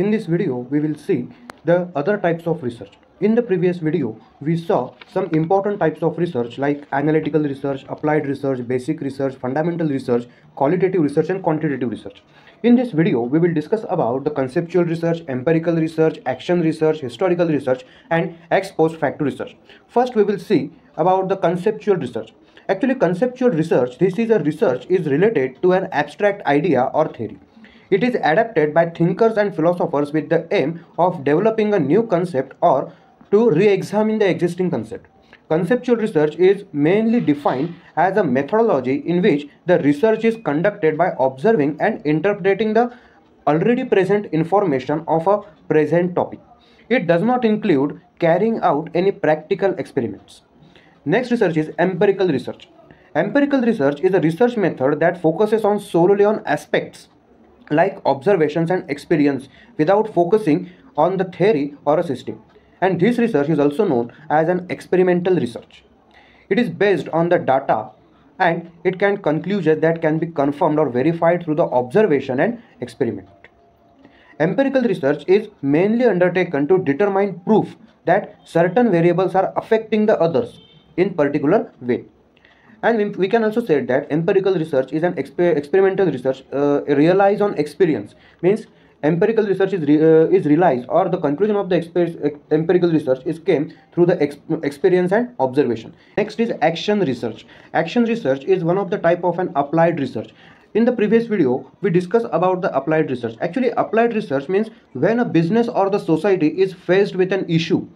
In this video, we will see the other types of research. In the previous video, we saw some important types of research like analytical research, applied research, basic research, fundamental research, qualitative research and quantitative research. In this video, we will discuss about the conceptual research, empirical research, action research, historical research and ex-post facto research. First, we will see about the conceptual research. Actually, conceptual research, this research is related to an abstract idea or theory. It is adapted by thinkers and philosophers with the aim of developing a new concept or to re-examine the existing concept. Conceptual research is mainly defined as a methodology in which the research is conducted by observing and interpreting the already present information of a present topic. It does not include carrying out any practical experiments. Next research is empirical research. Empirical research is a research method that focuses solely on aspects like observations and experience without focusing on the theory or a system. And this research is also known as an experimental research. It is based on the data and it can conclusions that can be confirmed or verified through the observation and experiment. Empirical research is mainly undertaken to determine proof that certain variables are affecting the others in particular way. And we can also say that empirical research is an experimental research relies on experience. Means empirical research is relies or the conclusion of the empirical research came through the experience and observation. Next is action research. Action research is one of the type of an applied research. In the previous video, we discussed about the applied research. Actually, applied research means when a business or the society is faced with an issue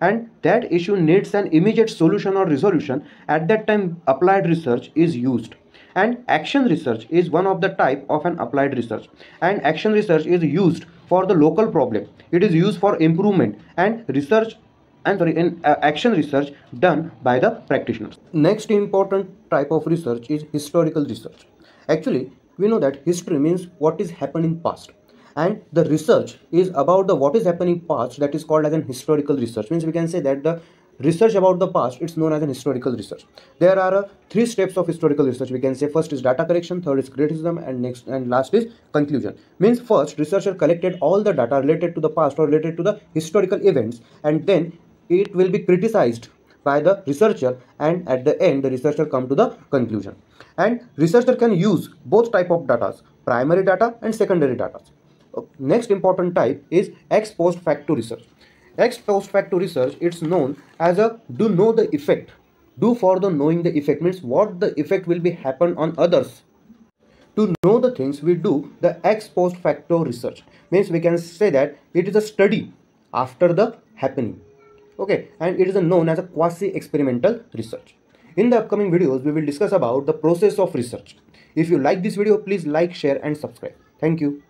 and that issue needs an immediate solution or resolution, at that time applied research is used. And action research is one of the type of an applied research, and action research is used for the local problem. It is used for improvement and action research done by the practitioners. Next important type of research is historical research. Actually, we know that history means what is happening past, and the research is about the what is happening past, that is called as an historical research. Means we can say that the research about the past, it's known as an historical research. There are three steps of historical research. We can say first is data collection, third is criticism, and last is conclusion. Means first researcher collected all the data related to the past or related to the historical events, and then it will be criticized by the researcher, and at the end the researcher come to the conclusion. And researcher can use both type of data, primary data and secondary data. Next important type is ex post facto research. Ex-post facto research, it's known as a do know the effect. Do for the knowing the effect means what the effect will be happen on others. To know the things, we do the ex-post facto research. Means we can say that it is a study after the happening. Okay, and it is known as a quasi-experimental research. In the upcoming videos, we will discuss about the process of research. If you like this video, please like, share and subscribe. Thank you.